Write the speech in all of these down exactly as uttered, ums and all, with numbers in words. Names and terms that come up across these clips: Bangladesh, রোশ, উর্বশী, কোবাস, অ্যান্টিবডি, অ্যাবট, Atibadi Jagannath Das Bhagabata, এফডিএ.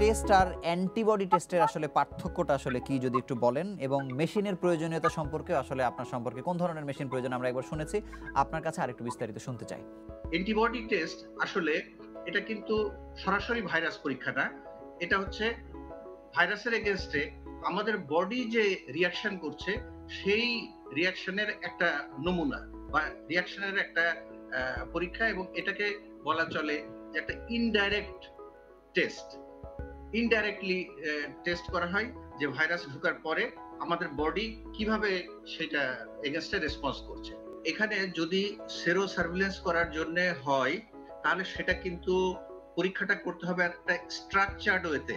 Test আর অ্যান্টিবডি টেস্টের আসলে পার্থক্যটা আসলে কি যদি একটু বলেন, এবং মেশিনের প্রয়োজনীয়তা সম্পর্কে আসলে আপনার সম্পর্কে কোন ধরনের মেশিন প্রয়োজন আমরা একবার শুনেছি, আপনার কাছে আরেকটু বিস্তারিত শুনতে চাই। অ্যান্টিবডি টেস্ট আসলে এটা কিন্তু সরাসরি ভাইরাস পরীক্ষা না, এটা হচ্ছে ভাইরাসের এগেইনস্টে আমাদের বডি যে রিয়াকশন করছে সেই রিয়াকশনের একটা নমুনা বা রিয়াকশনের একটা পরীক্ষা, এবং এটাকে বলা চলে যে একটা ইনডাইরেক্ট টেস্ট। ইনডাইরেক্টলি টেস্ট করা হয় যে ভাইরাস ঢোকার পরে আমাদের বডি কিভাবে সেটা এগেইনস্টে রেসপন্স করছে। এখানে যদি সেরো সার্ভিলেন্স করার জন্য হয় তাহলে সেটা কিন্তু পরীক্ষাটা করতে হবে একটা স্ট্রাকচার্ড ওয়েতে,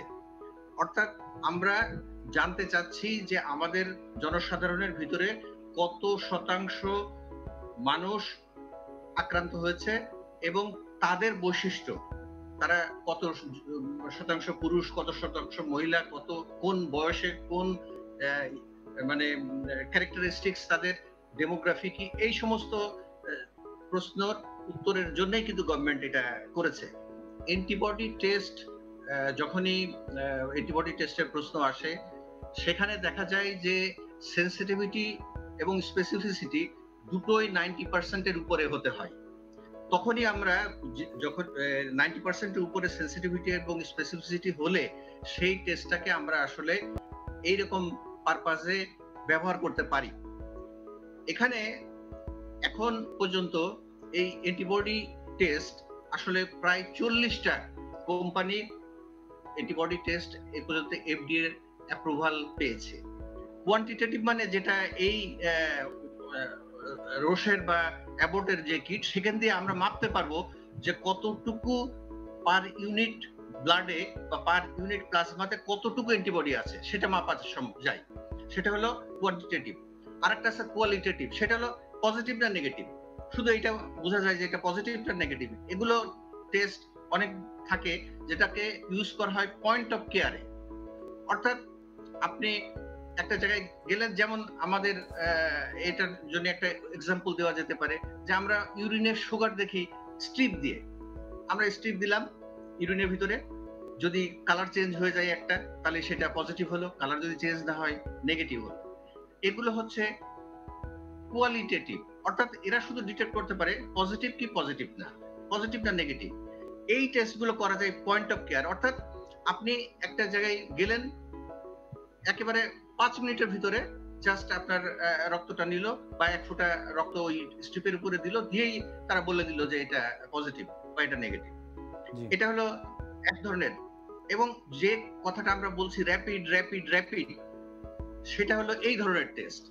অর্থাৎ আমরা জানতে চাচ্ছি যে আমাদের জনসাধারণের ভিতরে কত শতাংশ মানুষ আক্রান্ত হয়েছে এবং তাদের বৈশিষ্ট্য, তারা কত শতাংশ পুরুষ, কত শতাংশ মহিলা, কত কোন বয়সে কোন মানে ক্যারেক্টারিস্টিক্স, তাদের ডেমোগ্রাফি কি, এই সমস্ত প্রশ্নের উত্তরের জন্যই কিন্তু গভর্নমেন্ট এটা করেছে। অ্যান্টিবডি টেস্ট যখনই অ্যান্টিবডি টেস্টের প্রশ্ন আসে সেখানে দেখা যায় যে সেন্সিটিভিটি এবং স্পেসিফিসিটি দুটোই নাইনটি পার্সেন্টের উপরে হতে হয়। তখনই আমরা যখন নাইনটি পার্সেন্টের উপরে সেন্সিটিভিটি এবং স্পেসিফিসিটি হলে সেই টেস্টটাকে আমরা আসলে এইরকম পারপাসে ব্যবহার করতে পারি। এখানে এখন পর্যন্ত এই অ্যান্টিবডি টেস্ট আসলে প্রায় চল্লিশটা কোম্পানি অ্যান্টিবডি টেস্ট এ পর্যন্ত এফডিএ অ্যাপ্রুভাল পেয়েছে। কোয়ান্টিটেটিভ মানে যেটা এই রোশের বা অ্যাবটের যে কিট, সেখান দিয়ে আমরা মাপতে পারবো যে কতটুকু পার ইউনিট ব্লাডে বা পার ইউনিট প্লাজমাতে কতটুকু অ্যান্টিবডি আছে সেটা মাপা যায়, সেটা হলো কোয়ান্টিটেটিভ। আরেকটা আছে কোয়ালিটেটিভ, সেটা হলো পজিটিভ না নেগেটিভ, শুধু এটা বোঝা যায় যে এটা পজিটিভ না নেগেটিভ। এগুলো টেস্ট অনেক থাকে যেটাকে ইউজ করা হয় পয়েন্ট অফ কেয়ারে, অর্থাৎ আপনি একটা জায়গায় গেলেন, যেমন আমাদের এটার জন্য একটা এক্সাম্পল দেওয়া যেতে পারে যে আমরা ইউরিনের সুগার দেখি স্ট্রিপ দিয়ে, আমরা স্ট্রিপ দিলাম ইউরিনের ভিতরে, যদি কালার চেঞ্জ হয়ে যায় একটা তাহলে সেটা পজিটিভ হলো, কালার যদি চেঞ্জ না হয় নেগেটিভ হলো। এগুলো হচ্ছে কোয়ালিটেটিভ, অর্থাৎ এরা শুধু ডিটেক্ট করতে পারে পজিটিভ কি পজিটিভ না, পজিটিভ না নেগেটিভ। এই টেস্টগুলো করা যায় পয়েন্ট অফ কেয়ার, অর্থাৎ আপনি একটা জায়গায় গেলেন, একেবারে পাঁচ মিনিটের ভিতরে জাস্ট আপনার রক্তটা নিল বা এক ফোঁটা রক্ত ওই স্ট্রিপের উপরে দিল, দিয়েই তারা বলে দিল যে এটা পজিটিভ বা এটা নেগেটিভ। এটা হলো এক ধরনের, এবং যে কথাটা আমরা বলছি র্যাপিড র্যাপিড র্যাপিড সেটা হলো এই ধরনের টেস্ট।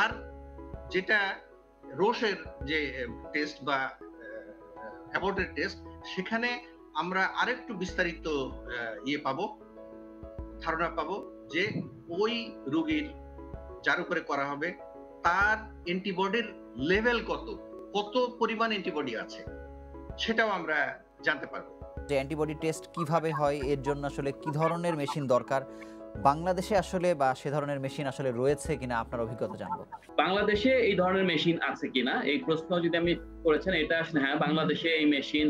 আর যেটা রোশের যে টেস্ট বা অ্যাবটের টেস্ট, সেখানে আমরা আরেকটু বিস্তারিত ইয়ে পাবো, ধারণা পাবো যে ওই রোগীর যার উপরে করা হবে তার অ্যান্টিবডির লেভেল কত, কত পরিমাণ অ্যান্টিবডি আছে সেটাও আমরা জানতে পারবো। যে অ্যান্টিবডি টেস্ট কিভাবে হয়, এর জন্য আসলে কি ধরনের মেশিন দরকার, বাংলাদেশে আসলে বা সে ধরনের মেশিন আসলে রয়েছে কিনা আপনার অভিজ্ঞতা জানবো। বাংলাদেশে এই ধরনের মেশিন আছে কিনা এই প্রশ্ন যদি আমি করেছেন, এটা আসলে হ্যাঁ, বাংলাদেশে এই মেশিন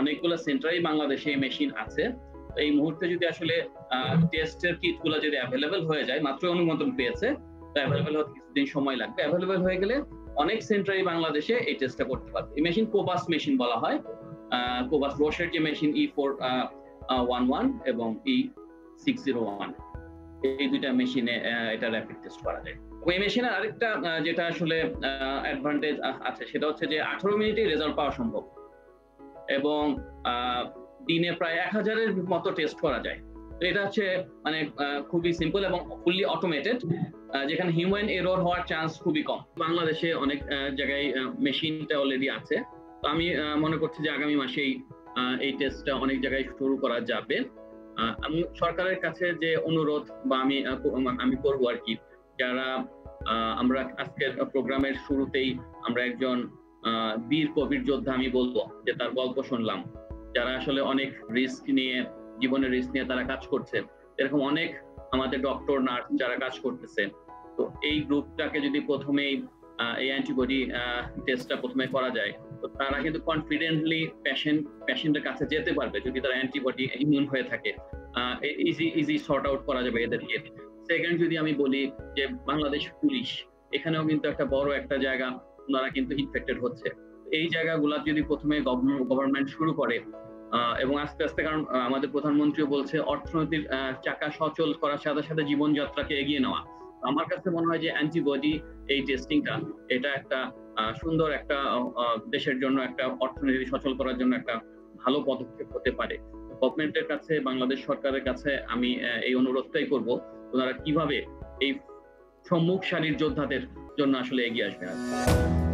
অনেকগুলো সেন্টারে বাংলাদেশে এই মেশিন আছে। এই মুহূর্তে যদি আসলে টেস্টের কিটগুলো যদি অ্যাভেলেবল হয়ে যায়, মাত্র অনুমোদন পেয়েছে তো অ্যাভেলেবল হতে কিছুদিন সময় লাগবে, অ্যাভেলেবল হয়ে গেলে অনেক সেন্টারেই বাংলাদেশে এই টেস্টটা করতে পারবে। এই মেশিন কোবাস মেশিন বলা হয়, কোবাস রোশের যে machine E four one one এবং ই সিক্স জিরো ওয়ান এই দুইটা মেশিনে এটা র্যাপিড টেস্ট করা যায়। ওই মেশিনের আরেকটা যেটা আসলে অ্যাডভান্টেজ আছে সেটা হচ্ছে যে আঠারো মিনিটে রেজাল্ট পাওয়া সম্ভব এবং দিনে প্রায় এক হাজারের মতো টেস্ট করা যায়। এটা হচ্ছে মানে খুবই সিম্পল এবং ফুললি অটোমেটেড, যেখানে হিউম্যান এরর হওয়ার চান্স খুবই কম। বাংলাদেশে অনেক জায়গায় মেশিনটা অলরেডি আছে, তো আমি মনে করছি যে আগামী মাসেই এই টেস্টটা অনেক জায়গায় শুরু করা যাবে। আমি সরকারের কাছে যে অনুরোধ বা আমি আমি করবো আর কি, যারা আমরা আজকের প্রোগ্রামের শুরুতেই আমরা একজন বীর কোভিড যোদ্ধা আমি বলবো যে তার গল্প শুনলাম, যারা আসলে অনেক রিস্ক নিয়ে, জীবনের রিস্ক নিয়ে তারা কাজ করছে, এরকম অনেক আমাদের ডক্টর নার্স যারা কাজ করতেছে। তো এই গ্রুপটাকে যদি প্রথমেই এই অ্যান্টিবডি টেস্টটা প্রথমে করা যায় তো তারা কিন্তু কনফিডেন্টলি পেশেন্ট পেশেন্টের কাছে যেতে পারবে যদি তারা অ্যান্টিবডি ইমিউন হয়ে থাকে। ইজি ইজি সর্ট আউট করা যাবে এদেরকে। সেকেন্ড, যদি আমি বলি যে বাংলাদেশ পুলিশ, এখানেও কিন্তু একটা বড় একটা জায়গা ওনারা কিন্তু ইনফেক্টেড হচ্ছে। এই জায়গাগুলা যদি প্রথমে গভর্নমেন্ট শুরু করে এবং আস্তে আস্তে, কারণ আমাদের প্রধানমন্ত্রীও বলছে অর্থনীতির চাকা সচল করার সাথে সাথে জীবনযাত্রাকে এগিয়ে নেওয়া। আমার কাছে মনে হয় যে অ্যান্টিবডি এই টেস্টিংটা এটা একটা সুন্দর একটা দেশের জন্য একটা অর্থনীতি সচল করার জন্য একটা ভালো পদক্ষেপ হতে পারে। গভর্নমেন্টের কাছে, বাংলাদেশ সরকারের কাছে আমি এই অনুরোধটাই করব, ওনারা কিভাবে এই সম্মুখ সারির যোদ্ধাদের জন্য আসলে এগিয়ে আসবে।